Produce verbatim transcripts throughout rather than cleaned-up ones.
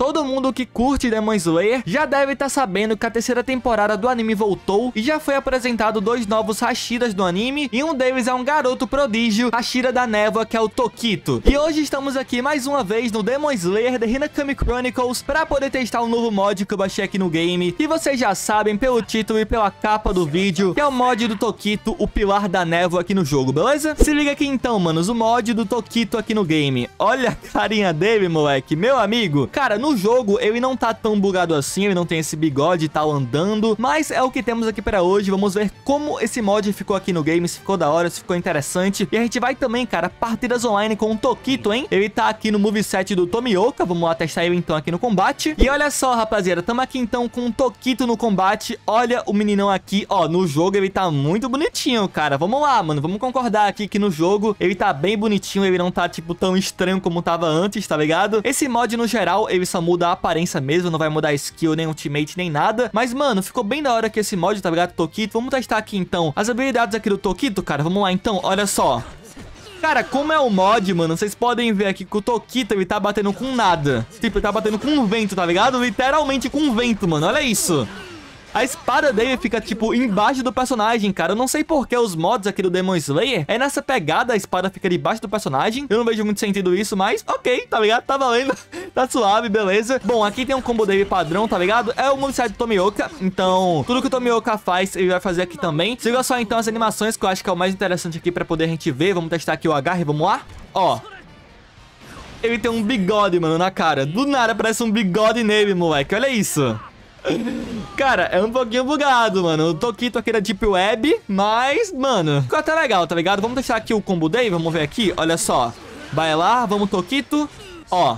Todo mundo que curte Demon Slayer já deve estar tá sabendo que a terceira temporada do anime voltou e já foi apresentado dois novos Hashiras do anime, e um deles é um garoto prodígio, Hashira da Névoa, que é o Tokito. E hoje estamos aqui mais uma vez no Demon Slayer The Hinokami Chronicles para poder testar um novo mod que eu baixei aqui no game, e vocês já sabem pelo título e pela capa do vídeo que é o mod do Tokito, o Pilar da Névoa, aqui no jogo, beleza? Se liga aqui então, manos, o mod do Tokito aqui no game. Olha a carinha dele, moleque, meu amigo. Cara, no No jogo ele não tá tão bugado assim, ele não tem esse bigode e tal andando, mas é o que temos aqui pra hoje. Vamos ver como esse mod ficou aqui no game, se ficou da hora, se ficou interessante. E a gente vai também, cara, partidas online com o Tokito, hein? Ele tá aqui no moveset do Tomioka, vamos lá testar ele então aqui no combate. E olha só, rapaziada, tamo aqui então com o Tokito no combate. Olha o meninão aqui, ó, no jogo ele tá muito bonitinho, cara. Vamos lá, mano, vamos concordar aqui que no jogo ele tá bem bonitinho, ele não tá, tipo, tão estranho como tava antes, tá ligado? Esse mod, no geral, ele só muda a aparência mesmo, não vai mudar skill, nem ultimate, nem nada. Mas, mano, ficou bem da hora aqui esse mod, tá ligado, Tokito? Vamos testar aqui, então, as habilidades aqui do Tokito, cara. Vamos lá, então, olha só. Cara, como é o mod, mano, vocês podem ver aqui que o Tokito, ele tá batendo com nada. Tipo, ele tá batendo com um vento, tá ligado? Literalmente com um vento, mano, olha isso. A espada dele fica, tipo, embaixo do personagem, cara. Eu não sei porque os mods aqui do Demon Slayer é nessa pegada, a espada fica debaixo do personagem. Eu não vejo muito sentido isso, mas ok, tá ligado? Tá valendo, tá suave, beleza. Bom, aqui tem um combo dele padrão, tá ligado? É o moveset do Tomioka, então tudo que o Tomioka faz, ele vai fazer aqui também. Siga só, então, as animações, que eu acho que é o mais interessante aqui pra poder a gente ver. Vamos testar aqui o agarre, vamos lá? Ó. Ele tem um bigode, mano, na cara. Do nada parece um bigode nele, moleque. Olha isso. Cara, é um pouquinho bugado, mano. O Tokito aqui era Deep Web, mas, mano, ficou até legal, tá ligado? Vamos deixar aqui o combo dele, vamos ver aqui, olha só. Vai lá, vamos, Tokito. Ó.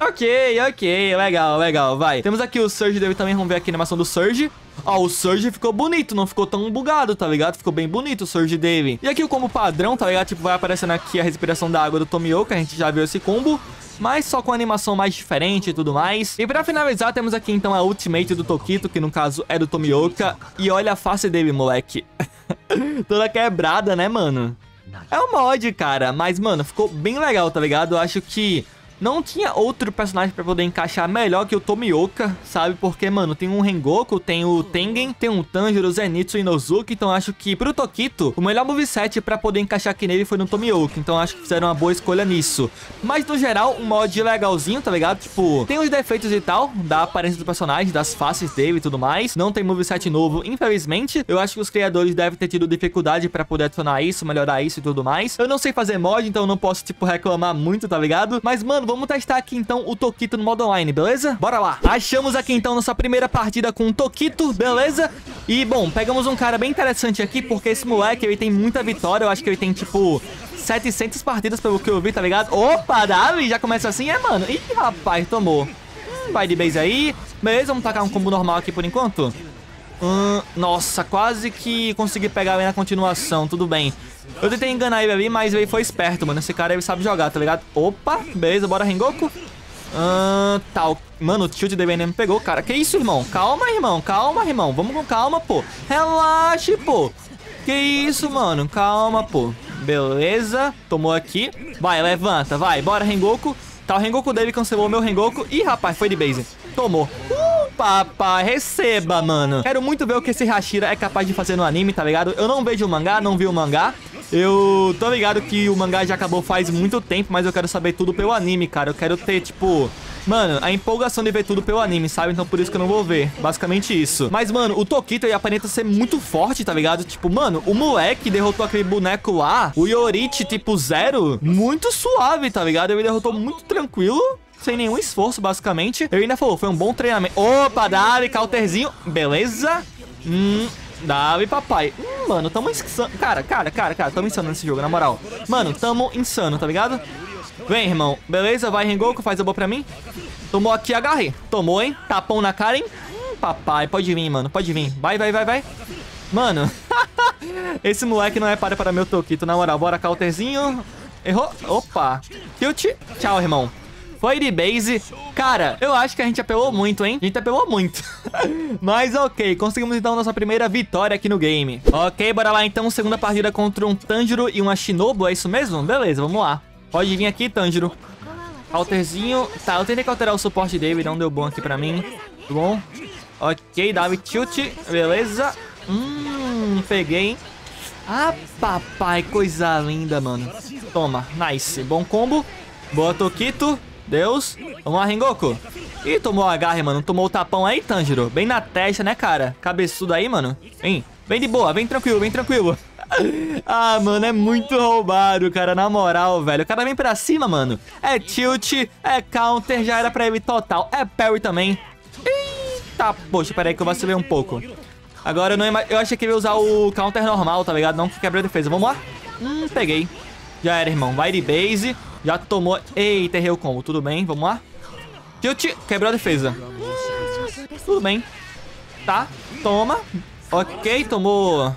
Ok, ok, legal, legal, vai. Temos aqui o Surge dele também, vamos ver aqui a animação do Surge. Ó, o Surge ficou bonito, não ficou tão bugado, tá ligado? Ficou bem bonito o Surge dele. E aqui o combo padrão, tá ligado? Tipo, vai aparecendo aqui a respiração da água do Tomioka, a gente já viu esse combo, mas só com animação mais diferente e tudo mais. E pra finalizar, temos aqui então a ultimate do Tokito, que no caso é do Tomioka. E olha a face dele, moleque. Toda quebrada, né, mano? É um mod, cara, mas, mano, ficou bem legal, tá ligado? Eu acho que não tinha outro personagem pra poder encaixar melhor que o Tomioka, sabe? Porque, mano, tem um Rengoku, tem o Tengen, tem um Tanjiro, Zenitsu e Nozuki. Então, acho que pro Tokito, o melhor moveset pra poder encaixar aqui nele foi no Tomioka. Então, acho que fizeram uma boa escolha nisso. Mas, no geral, um mod legalzinho, tá ligado? Tipo, tem os defeitos e tal, da aparência do personagem, das faces dele e tudo mais. Não tem moveset novo, infelizmente. Eu acho que os criadores devem ter tido dificuldade pra poder adicionar isso, melhorar isso e tudo mais. Eu não sei fazer mod, então eu não posso, tipo, reclamar muito, tá ligado? Mas, mano, vamos testar aqui, então, o Tokito no modo online, beleza? Bora lá. Achamos aqui, então, nossa primeira partida com o Tokito, beleza? E, bom, pegamos um cara bem interessante aqui, porque esse moleque, ele tem muita vitória. Eu acho que ele tem, tipo, setecentas partidas, pelo que eu vi, tá ligado? Opa, Davi, já começa assim, é, mano? Ih, rapaz, tomou. Vai de base aí. Beleza, vamos tacar um combo normal aqui por enquanto. Hum, nossa, quase que consegui pegar ele na continuação, tudo bem. Eu tentei enganar ele ali, mas ele foi esperto, mano. Esse cara, ele sabe jogar, tá ligado? Opa, beleza, bora, Rengoku. Ahn, tal. Mano, o tilt dele nem me pegou, cara. Que isso, irmão? Calma, irmão, calma, irmão. Vamos com calma, pô. Relaxe, pô. Que isso, mano? Calma, pô. Beleza, tomou aqui. Vai, levanta, vai, bora, Rengoku. Tá, o Rengoku dele cancelou o meu Rengoku. Ih, rapaz, foi de base. Tomou. Uh, papai, receba, mano. Quero muito ver o que esse Hashira é capaz de fazer no anime, tá ligado? Eu não vejo o mangá, não vi o mangá. Eu tô ligado que o mangá já acabou faz muito tempo, mas eu quero saber tudo pelo anime, cara. Eu quero ter, tipo, mano, a empolgação de ver tudo pelo anime, sabe? Então por isso que eu não vou ver, basicamente isso. Mas, mano, o Tokito, ele aparenta ser muito forte, tá ligado? Tipo, mano, o moleque derrotou aquele boneco lá, o Yoriichi, tipo, zero, muito suave, tá ligado? Ele derrotou muito tranquilo, sem nenhum esforço, basicamente. Ele ainda falou, foi um bom treinamento. Opa, dá-lhe, counterzinho, beleza? Hum... Dá-lhe, papai. Hum, mano, tamo insano. Cara, cara, cara, cara, tamo insano nesse jogo, na moral. Mano, tamo insano, tá ligado? Vem, irmão. Beleza, vai, Rengoku, faz a boa pra mim. Tomou aqui, agarre. Tomou, hein? Tapão na cara, hein? Hum, papai, pode vir, mano, pode vir. Vai, vai, vai, vai. Mano, esse moleque não é para para meu Tokito, na moral. Bora, counterzinho. Errou. Opa. Tilt. Tchau, irmão. Foi de base. Cara, eu acho que a gente apelou muito, hein? A gente apelou muito. Mas ok, conseguimos então nossa primeira vitória aqui no game. Ok, bora lá então. Segunda partida contra um Tanjiro e uma Shinobu, é isso mesmo? Beleza, vamos lá. Pode vir aqui, Tanjiro. Alterzinho. Tá, eu tentei alterar o suporte dele, não deu bom aqui pra mim. Tá bom? Ok, dá tilt. Beleza. Hum, peguei. Ah, papai, coisa linda, mano. Toma, nice. Bom combo. Boa, Tokito. Deus. Vamos lá, Rengoku. Ih, tomou o agarre, mano. Tomou o tapão aí, Tanjiro. Bem na testa, né, cara? Cabeçudo aí, mano. Vem. Vem de boa. Vem tranquilo, vem tranquilo. Ah, mano, é muito roubado, cara. Na moral, velho. O cara vem pra cima, mano. É tilt, é counter. Já era pra ele total. É parry também. Eita, poxa. Pera aí que eu vacilei um pouco. Agora eu não imag... Eu achei que ele ia usar o counter normal, tá ligado? Não, que quebrou a defesa. Vamos lá. Hum, peguei. Já era, irmão. Vai de base. Já tomou... Eita, errei o combo. Tudo bem, vamos lá. Tilt. Quebrou a defesa. Hum, tudo bem. Tá. Toma. Ok, tomou...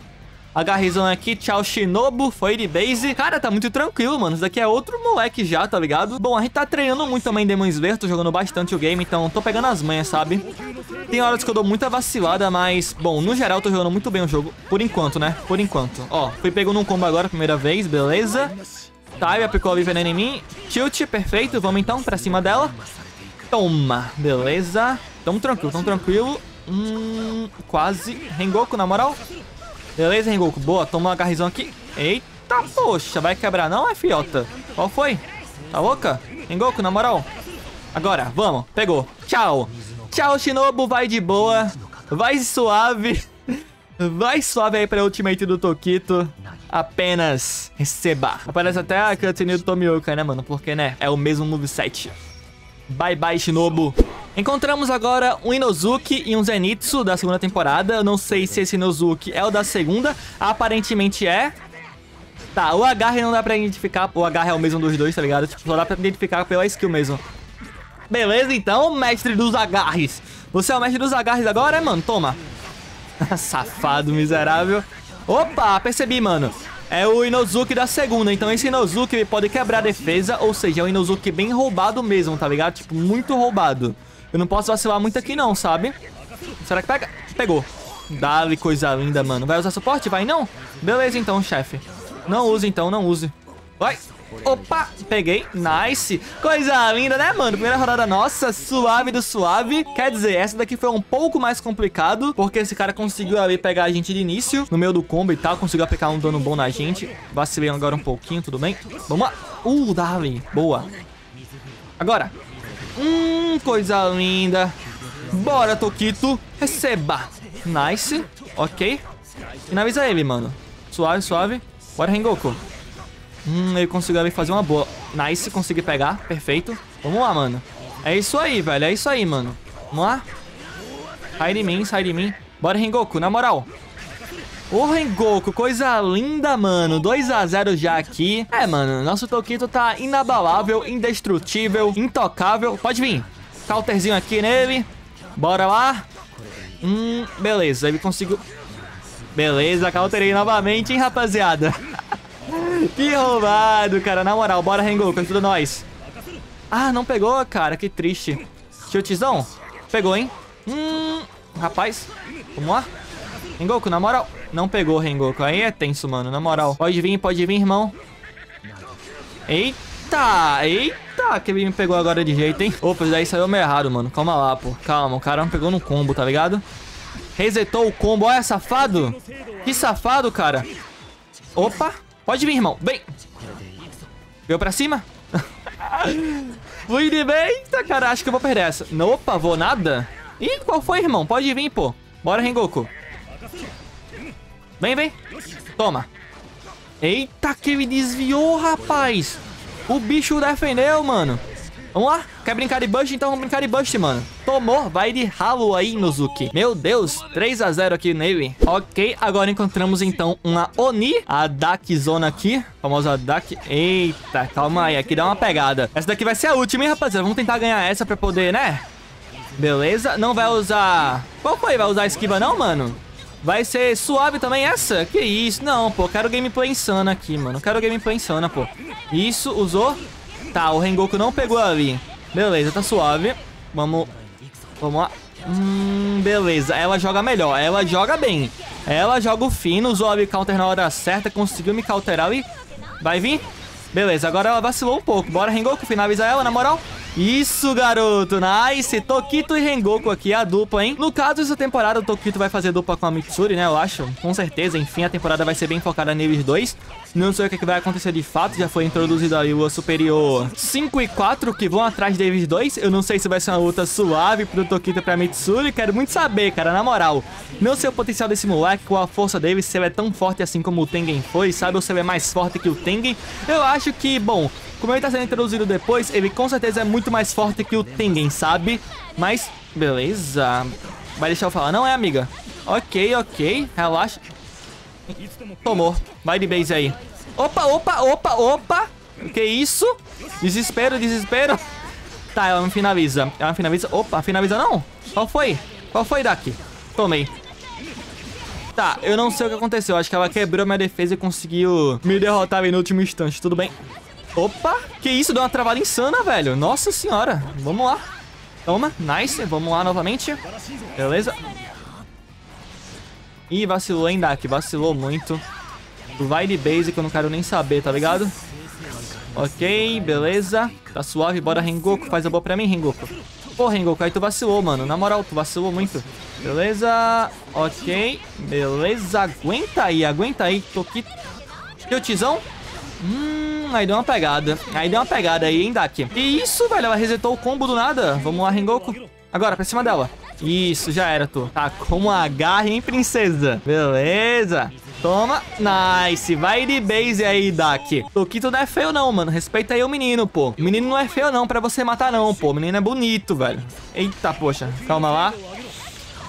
Agarrizão aqui, tchau Shinobu, foi de base. Cara, tá muito tranquilo, mano. Isso daqui é outro moleque já, tá ligado? Bom, a gente tá treinando muito também Demon Slayer, tô jogando bastante o game, então tô pegando as manhas, sabe? Tem horas que eu dou muita vacilada, mas... Bom, no geral, tô jogando muito bem o jogo. Por enquanto, né? Por enquanto. Ó, fui pego num combo agora, primeira vez, beleza. Tá, ele aplicou ali veneno em mim. Tilt, perfeito. Vamos então pra cima dela. Toma, beleza. Tamo tranquilo, tamo tranquilo. Hum, quase. Rengoku, na moral... Beleza, Rengoku. Boa, toma um agarrizão aqui. Eita, poxa. Vai quebrar não, é fiota? Qual foi? Tá louca? Rengoku, na moral. Agora, vamos. Pegou. Tchau. Tchau, Shinobu. Vai de boa. Vai suave. Vai suave aí pra ultimate do Tokito. Apenas receba. Aparece até a cutscene do Tomioka, né, mano? Porque, né, é o mesmo moveset. Bye, bye, Shinobu. Encontramos agora um Inosuke e um Zenitsu da segunda temporada. Eu não sei se esse Inosuke é o da segunda. Aparentemente é. Tá, o agarre não dá pra identificar. O agarre é o mesmo dos dois, tá ligado? Tipo, só dá pra identificar pela skill mesmo. Beleza, então, mestre dos agarres. Você é o mestre dos agarres agora, mano? Toma. Safado, miserável. Opa, percebi, mano. É o Inosuke da segunda, então esse Inosuke pode quebrar a defesa. Ou seja, é um Inosuke bem roubado mesmo, tá ligado? Tipo, muito roubado. Eu não posso vacilar muito aqui não, sabe? Será que pega? Pegou. Dá-lhe coisa linda, mano. Vai usar suporte? Vai não? Beleza então, chefe. Não use então, não use. Vai. Opa, peguei. Nice. Coisa linda, né, mano? Primeira rodada nossa, suave do suave. Quer dizer, essa daqui foi um pouco mais complicado, porque esse cara conseguiu ali pegar a gente de início, no meio do combo e tal. Conseguiu aplicar um dano bom na gente. Vacilei agora um pouquinho, tudo bem? Vamos lá. Uh, dá-lhe. Boa. Agora. Hum, coisa linda. Bora, Tokito. Receba. Nice. Ok. Finaliza ele, mano. Suave, suave. Bora, Rengoku. Hum, ele conseguiu ali fazer uma boa. Nice, consegui pegar. Perfeito. Vamos lá, mano. É isso aí, velho. É isso aí, mano. Vamos lá. Sai de mim, sai de mim. Bora, Rengoku, na moral. Ô, Rengoku, coisa linda, mano. dois a zero já aqui. É, mano, nosso Tokito tá inabalável, indestrutível, intocável. Pode vir. Counterzinho aqui nele. Bora lá. Hum, beleza. Ele conseguiu... Beleza, counterei novamente, hein, rapaziada. Que roubado, cara. Na moral, bora, Rengoku. Ajuda nós. Ah, não pegou, cara. Que triste. Chutezão. Pegou, hein. Hum, rapaz. Vamos lá. Rengoku, na moral... Não pegou, Rengoku. Aí é tenso, mano. Na moral. Pode vir, pode vir, irmão. Eita, eita. Que ele me pegou agora de jeito, hein? Opa, daí saiu meio errado, mano. Calma lá, pô. Calma, o cara não pegou no combo, tá ligado? Resetou o combo. Olha, safado. Que safado, cara. Opa. Pode vir, irmão. Vem. Veio pra cima. Fui de bem. Eita, cara. Acho que eu vou perder essa. Opa, vou nada? Ih, qual foi, irmão? Pode vir, pô. Bora, Rengoku. Vem, vem. Toma. Eita, que ele desviou, rapaz. O bicho defendeu, mano. Vamos lá. Quer brincar de bust? Então vamos brincar de bust, mano. Tomou. Vai de ralo aí, Nozuki. Meu Deus. três a zero aqui nele. Ok, agora encontramos, então, uma Oni. A Daki zona aqui. Famosa Daki. Eita, calma aí. Aqui dá uma pegada. Essa daqui vai ser a última, hein, rapaziada. Vamos tentar ganhar essa pra poder, né? Beleza. Não vai usar... Qual foi? Vai usar esquiva não, mano? Vai ser suave também essa? Que isso? Não, pô. Quero gameplay insana aqui, mano. Quero gameplay insana, pô. Isso, usou. Tá, o Rengoku não pegou ali. Beleza, tá suave. Vamos... Vamos lá. Hum, beleza. Ela joga melhor. Ela joga bem. Ela joga o fino. Usou a counter na hora certa. Conseguiu me counterar ali. Vai vir. Beleza, agora ela vacilou um pouco. Bora, Rengoku, finalizar ela, na moral. Isso, garoto, nice. Tokito e Rengoku aqui, a dupla, hein? No caso, essa temporada, o Tokito vai fazer dupla com a Mitsuri, né? Eu acho, com certeza. Enfim, a temporada vai ser bem focada neles dois. Não sei o que vai acontecer de fato. Já foi introduzido aí o superior cinco e quatro, que vão atrás deles dois. Eu não sei se vai ser uma luta suave pro Tokito e pra Mitsuri. Quero muito saber, cara, na moral. Não sei o potencial desse moleque, qual a força dele, se ele é tão forte assim como o Tengen foi, sabe? Ou se ele é mais forte que o Tengen. Eu acho que, bom... Como ele tá sendo introduzido depois, ele com certeza é muito mais forte que o Tengen, sabe? Mas, beleza. Vai deixar eu falar, não é, amiga? Ok, ok, relaxa. Tomou, vai de base aí. Opa, opa, opa, opa. Que isso? Desespero, desespero. Tá, ela não finaliza. Ela não finaliza, opa, finaliza não. Qual foi? Qual foi, Daki? Tomei. Tá, eu não sei o que aconteceu. Acho que ela quebrou minha defesa e conseguiu me derrotar no último instante, tudo bem. Opa, que isso, deu uma travada insana, velho. Nossa senhora, vamos lá. Toma, nice, vamos lá novamente. Beleza. Ih, vacilou, hein, Daki, vacilou muito. Vai de base que eu não quero nem saber, tá ligado? Ok, beleza. Tá suave, bora, Rengoku, faz a boa pra mim, Rengoku. Pô, Rengoku, aí tu vacilou, mano. Na moral, tu vacilou muito. Beleza, ok. Beleza, aguenta aí, aguenta aí, Tokito. Teu tizão. Hum... Aí deu uma pegada. Aí deu uma pegada aí, hein, Daki. Que isso, velho. Ela resetou o combo do nada. Vamos lá, Rengoku. Agora, pra cima dela. Isso, já era, tu. Tá com a garra, hein, princesa. Beleza. Toma. Nice. Vai de base aí, Daki. Tokito não é feio, não, mano. Respeita aí o menino, pô. O menino não é feio, não, pra você matar, não, pô. O menino é bonito, velho. Eita, poxa. Calma lá.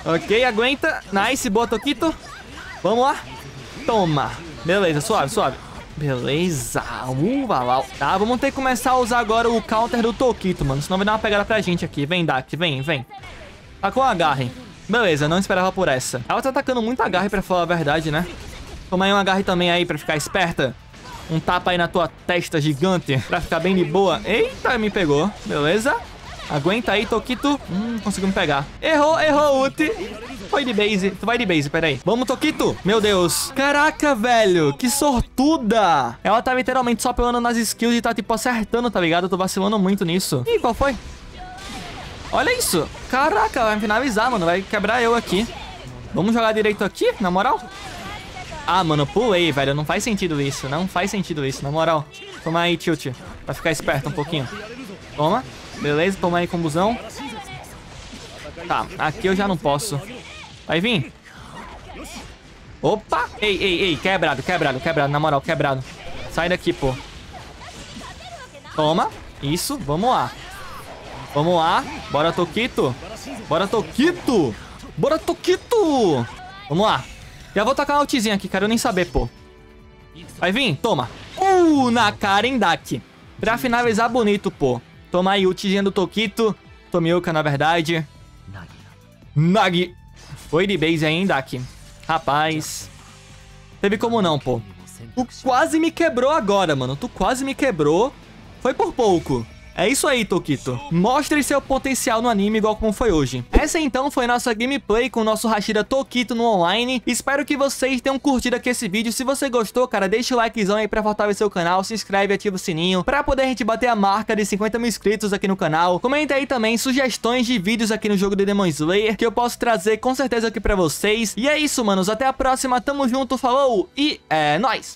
Ok, aguenta. Nice. Boa, Tokito. Vamos lá. Toma. Beleza, suave, suave. Beleza, uva lá. Tá, vamos ter que começar a usar agora o counter do Tokito, mano. Senão vai dar uma pegada pra gente aqui. Vem, Daki, vem, vem. Tá com a garra, hein? Beleza, não esperava por essa. Ela tá atacando muito a garra, pra falar a verdade, né? Toma aí uma garra também aí pra ficar esperta. Um tapa aí na tua testa gigante pra ficar bem de boa. Eita, me pegou. Beleza. Aguenta aí, Tokito. Hum, conseguiu me pegar. Errou, errou, ult. Foi de base. Tu vai de base, peraí. Vamos, Tokito. Meu Deus. Caraca, velho. Que sortuda. Ela tá literalmente só pelando nas skills e tá, tipo, acertando, tá ligado? Eu tô vacilando muito nisso. Ih, qual foi? Olha isso. Caraca, vai finalizar, mano. Vai quebrar eu aqui. Vamos jogar direito aqui, na moral? Ah, mano, pulei, velho. Não faz sentido isso. Não faz sentido isso, na moral. Toma aí, tilt. Pra ficar esperto um pouquinho. Toma. Beleza, toma aí, combusão. Tá, aqui eu já não posso. Vai vir. Opa! Ei, ei, ei, quebrado, quebrado, quebrado, na moral, quebrado. Sai daqui, pô. Toma. Isso, vamos lá. Vamos lá. Bora, Tokito. Bora, Tokito. Bora, Tokito. Vamos lá. Já vou tacar uma ultizinha aqui, quero nem saber, pô. Vai vir, toma. Uh, na cara, hein, Daki. Pra finalizar bonito, pô. Toma aí, ultizinha do Tokito. Tomioka, na verdade. Nagi. Foi de base ainda aqui. Rapaz. Teve como não, pô. Tu quase me quebrou agora, mano. Tu quase me quebrou. Foi por pouco. É isso aí, Tokito. Mostre seu potencial no anime igual como foi hoje. Essa então foi nossa gameplay com o nosso Hashira Tokito no online. Espero que vocês tenham curtido aqui esse vídeo. Se você gostou, cara, deixa o likezão aí pra fortalecer o canal. Se inscreve e ativa o sininho pra poder a gente bater a marca de cinquenta mil inscritos aqui no canal. Comenta aí também sugestões de vídeos aqui no jogo de Demon Slayer que eu posso trazer com certeza aqui pra vocês. E é isso, manos. Até a próxima. Tamo junto, falou e é nóis!